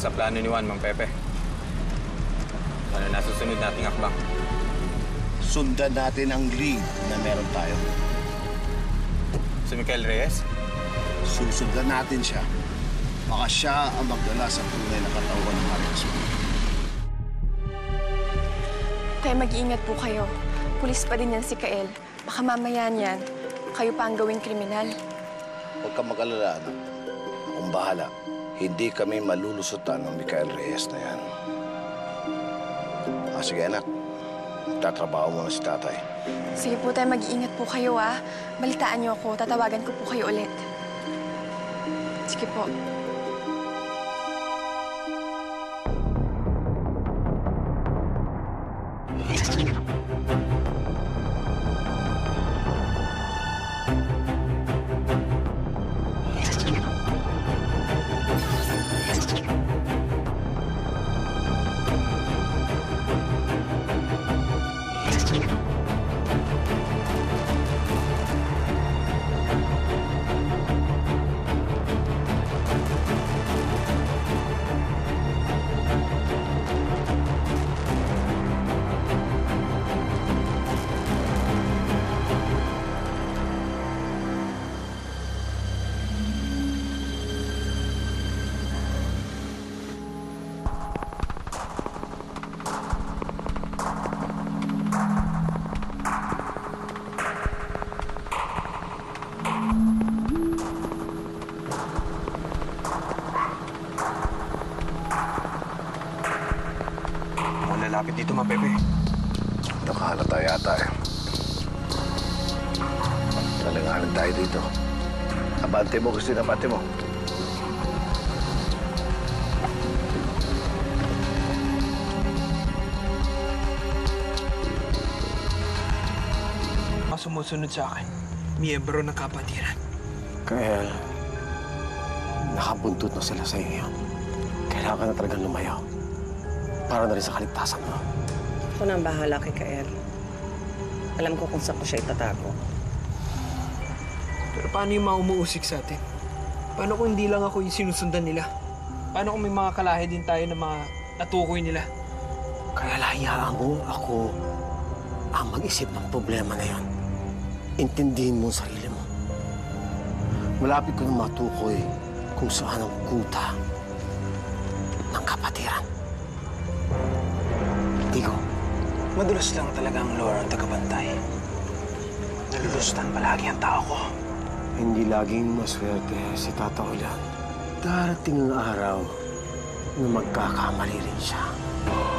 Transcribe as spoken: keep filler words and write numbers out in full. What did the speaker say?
sa plano ni Juan, Mang Pepe. Ano na susunod nating akbang? Sundan natin ang lead na meron tayo. Si Mikael Reyes? Susundan natin siya. Baka siya ang magdala sa tunay na katawan ng Maricino. Kaya mag-iingat po kayo. Pulis pa din yan si Kael. Baka mamaya niyan, kayo pa ang gawing kriminal. Huwag kang mag-alala, anak. Akong bahala. Hindi kami malulusutan ng Mikael Reyes na yan. Ah, sige, anak. Tatrabaho muna si tatay. Sige po tayo, mag-iingat po kayo, ah. Balitaan niyo ako. Tatawagan ko po kayo ulit. Sige po. Malapit dito, Mang Pepe. Nakahalata yata eh. Talanganin tayo dito. Abante mo, Christine, abante mo. Sumusunod sa akin, miyembro ng Kapatiran. Kael, nakabuntot na sila sa iyo. Kailangan na talagang lumayo. Para na rin sa kaligtasan mo. Ako na ang bahala kay Kael. Alam ko kung saan ko siya itatago. Pero paano yung mga umuusik sa atin? Paano kung hindi lang ako yung sinusundan nila? Paano kung may mga kalahe din tayo na mga natukoy nila? Kaya lahiyaan mo ako ang mag-isip ng problema na yon. Intindihin mo ang sarili mo. Malapit ko na matukoy kung saan ang kuta ng Kapatiran. Tigo, madulas lang talaga ang lore ng tagabantay. Nalulustan palagi ang tao ko. Hindi laging maswerte si Tata Ola. Darating ang araw na magkakamali rin siya.